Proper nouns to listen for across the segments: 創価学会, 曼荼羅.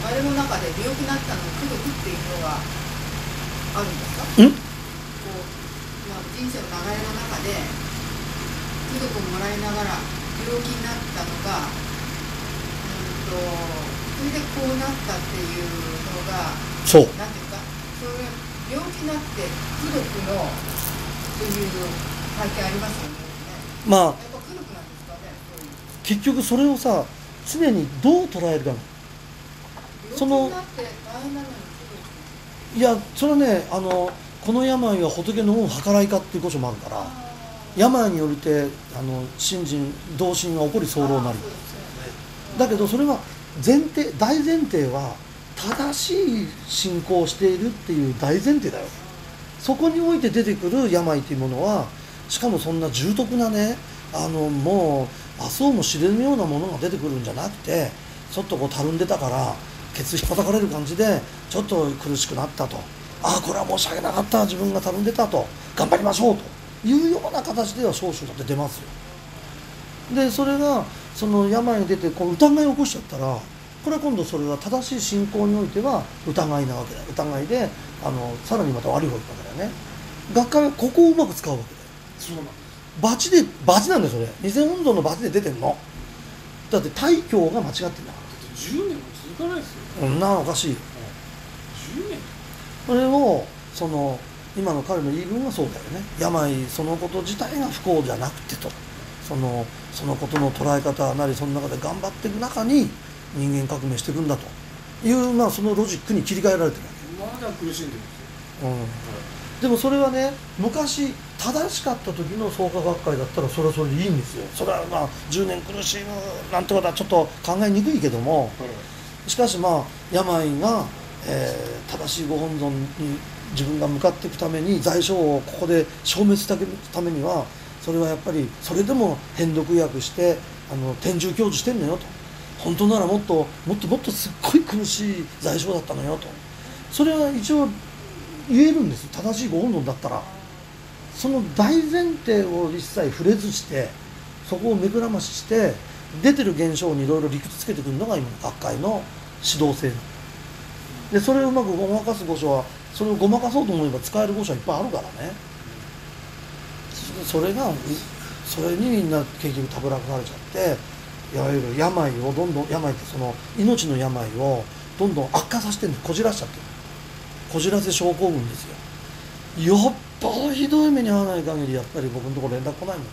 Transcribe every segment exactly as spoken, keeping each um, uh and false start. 流れの中で病気になったのを口説くっていうのがあるんですか？ん？こう、まあ、人生の流れの中で口説くをもらいながら病気になったのが、うんと、それでこうなったっていうのが、そう。なんていうか、それ病気になって口説くのっていう背景ありますよね。まあ。結局それをさ、常にどう捉えるかな。そのいやそれはね、あのこの病は仏の恩計らいかっていう箇所もあるから、病によりてあの信心同心が起こり候なり、ね、だけどそれは前提、大前提は正しい信仰をしているっていう大前提だよ。そこにおいて出てくる病というものは、しかもそんな重篤なね、あのもう麻生も知れぬようなものが出てくるんじゃなくて、ちょっとこうたるんでたからケツひっぱたかれる感じでちょっと苦しくなったと、ああこれは申し訳なかった、自分がたるんでたと、頑張りましょうというような形では少々だって出ますよ。でそれがその病に出てこう疑いを起こしちゃったら、これは今度それは正しい信仰においては疑いなわけだ。疑いであのさらにまた悪い方向だよね。学会はここをうまく使うわけだよ。そうなん、バチで、バチなんだよそれ。二千本尊のバチで出てんの。だって大教が間違ってんだから。だってじゅうねんも続かないですよ。うん、なあおかしいよ。じゅうねん。それをその今の彼の言い分はそうだよね。病そのこと自体が不幸じゃなくてと、そのそのことの捉え方なり、その中で頑張っていく中に人間革命していくんだという、まあそのロジックに切り替えられてるわけ。まだ苦しんでるんですよ。うん。はい、でもそれはね、昔正しかった時の創価学会だったらそれはそれでいいんですよ。それはまあじゅうねん苦しむなんてことはちょっと考えにくいけども、しかしまあ病が、えー、正しいご本尊に自分が向かっていくために罪障をここで消滅したためには、それはやっぱりそれでも偏読訳してあの天獣享受してんのよと、本当ならもっともっともっとすっごい苦しい罪障だったのよと、それは一応言えるんですよ。正しいご本尊だったらその大前提を一切触れずして、そこを目くらましして出てる現象にいろいろ理屈つけてくるのが今の学会の指導性で、それをうまくごまかす御所は、それをごまかそうと思えば使える御所はいっぱいあるからね。それがそれにみんな結局たぶらかれちゃって、いわゆる病をどんどん、病ってその命の病をどんどん悪化させてるんで、こじらしちゃってる、こじらせ症候群ですよ。よっぽどひどい目に遭わない限り、やっぱり僕のところ連絡来ないもんね。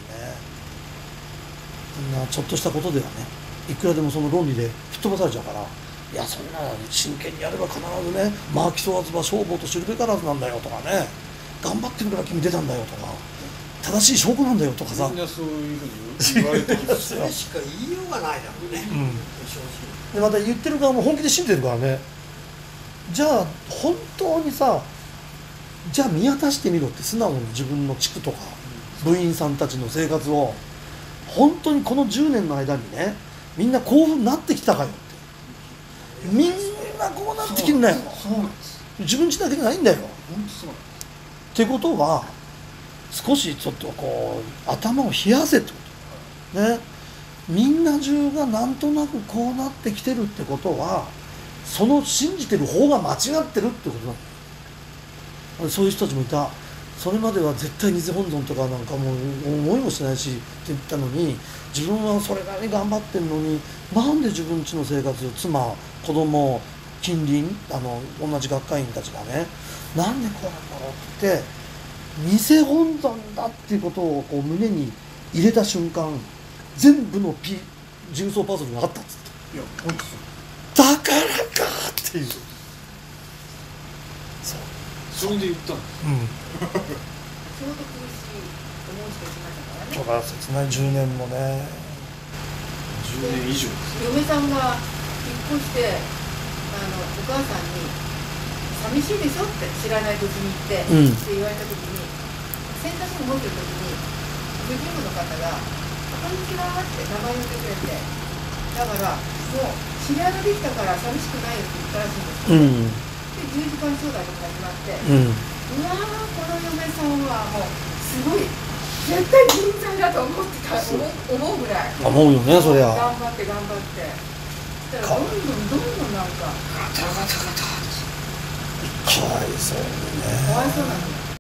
そんなちょっとしたことではね、いくらでもその論理で吹っ飛ばされちゃうから、いやそんな真剣にやれば必ずね、マーキソワズバ消防と知るべからずなんだよとかね、頑張ってくれば君出たんだよとか、正しい証拠なんだよとかさ、みんなそういうふうに言われてきますよ。それしか言いようがないだろうね、うん、でまた言ってる側も本気で信じてるからね。じゃあ本当にさ、じゃあ見渡してみろって、素直に自分の地区とか部員さんたちの生活を、本当にこのじゅうねんの間にね、みんなこういうふうになってきたかよって、みんなこうなってきんなよ、自分ちだけじゃないんだよ。ってことは少しちょっとこう頭を冷やせってことね。みんな中がなんとなくこうなってきてるってことは、その信じてる方が間違ってるってことなんだ。そういう人たちもいた。それまでは絶対偽本尊とかなんかもう思いもしないしって言ったのに、自分はそれなりに頑張ってるのに、なんで自分家の生活、妻、子供、近隣、あの同じ学会員たちがね、なんでこうなんだろうって偽本尊だっていうことをこう胸に入れた瞬間、全部のピジグソーパズルに上がったっつって、いや本当そうだからかっていう、そうそれで言ったんです、うん、ちょうど苦しい思いしてきましたからね。だから切ないじゅうねんもね、じゅうねん以上ですよ。嫁さんが引っ越して、あのお母さんに「寂しいでしょ」って知らない土地に行って、うん、って言われた時に、洗濯機持ってる時にご近所の方が「こんにちは」って名前を言ってくれて、だからもう知り合いができたから寂しくないよって言ったらしいんですけど、うん、でじゅうじかん商売とか始まって、うん、うわーこの嫁さんはもうすごい絶対人材だと思ってた、思うぐらい思うよね。そりゃ頑張って頑張ってそしたらどんどんどんどんなんかかわいそうにね。